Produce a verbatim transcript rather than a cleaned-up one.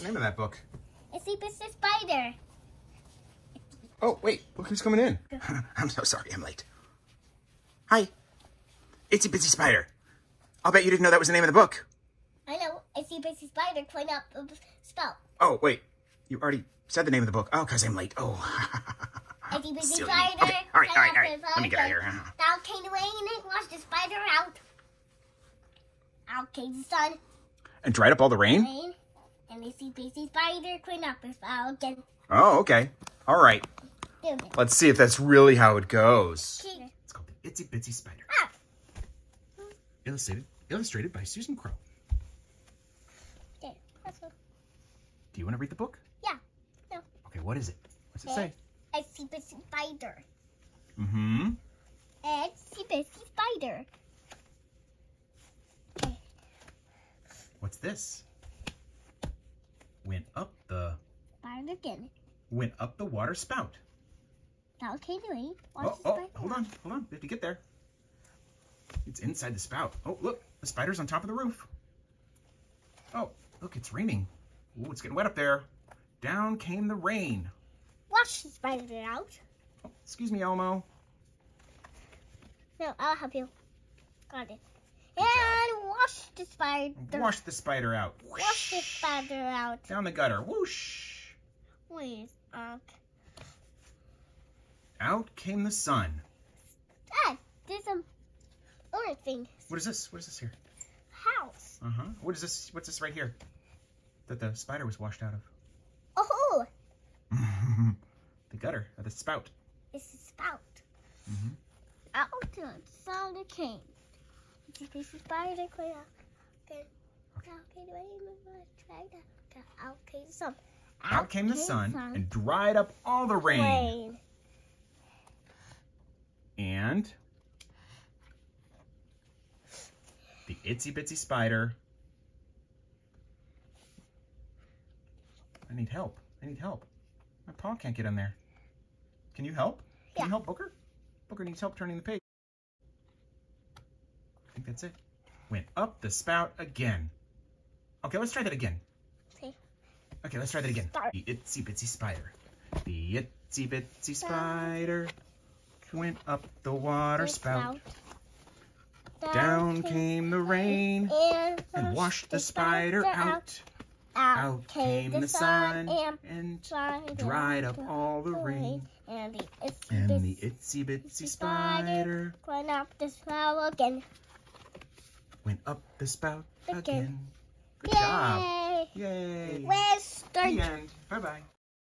the name of that book? It's the Business Spider. Oh, wait, look who's coming in. I'm so sorry, I'm late. Hi, Itsy Bitsy Spider. I'll bet you didn't know that was the name of the book. I know, Itsy Bitsy Spider, clean up, spell. Oh, wait, you already said the name of the book. Oh, because I'm late. Oh, Itsy Bitsy Spider. Okay, all right, all right, all right, let me get out of here. Thou came away and wash the spider out. Out came the sun. And dried up all the rain? Rain. And Itsy Bitsy Spider, clean up her spell again. Oh, okay. All right. Let's see if that's really how it goes. Okay. It's called the Itsy Bitsy Spider. Ah. Illustrated, illustrated by Susan Crow. Okay. That's cool. Do you want to read the book? Yeah. No. Okay, what is it? What's it say? Itsy Bitsy Spider. Mm-hmm. Itsy Bitsy Spider. Okay. What's this? Went up the... Spider again. Went up the water spout. That was Katie Lee. Oh, oh, hold on, hold on. We have to get there. It's inside the spout. Oh, look. The spider's on top of the roof. Oh, look. It's raining. Oh, it's getting wet up there. Down came the rain. Wash the spider out. Oh, excuse me, Elmo. No, I'll help you. Got it. And wash the spider. Wash the spider out. Wash Whoosh. the spider out. Down the gutter. Whoosh. Wait up. Out came the sun. Dad, there's some orange thing. What is this? What is this here? House. Uh huh. What is this? What's this right here? That the spider was washed out of. Oh. The gutter, or the spout. It's a spout. Mm-hmm. Out the sun came. It's a piece of spider clear. Okay. Out came the sun. Out, Out came the sun, sun and dried up all the rain. rain. And the Itsy Bitsy Spider. I need help. I need help. My paw can't get in there. Can you help? Can yeah. you help Booker? Booker needs help turning the page. I think that's it. Went up the spout again. Okay, let's try that again. Okay, let's try that again. Start. The Itsy Bitsy Spider. The Itsy Bitsy Spider went up the water spout. Down, Down came the rain and, and washed the spider out. Out, out came the, the sun and, and dried, dried up all the rain. And the Itsy, and bitsy, the itsy bitsy Spider went up the spout again. Went up the spout again. again. Good Yay. job. Yay! Where's the end? Bye bye.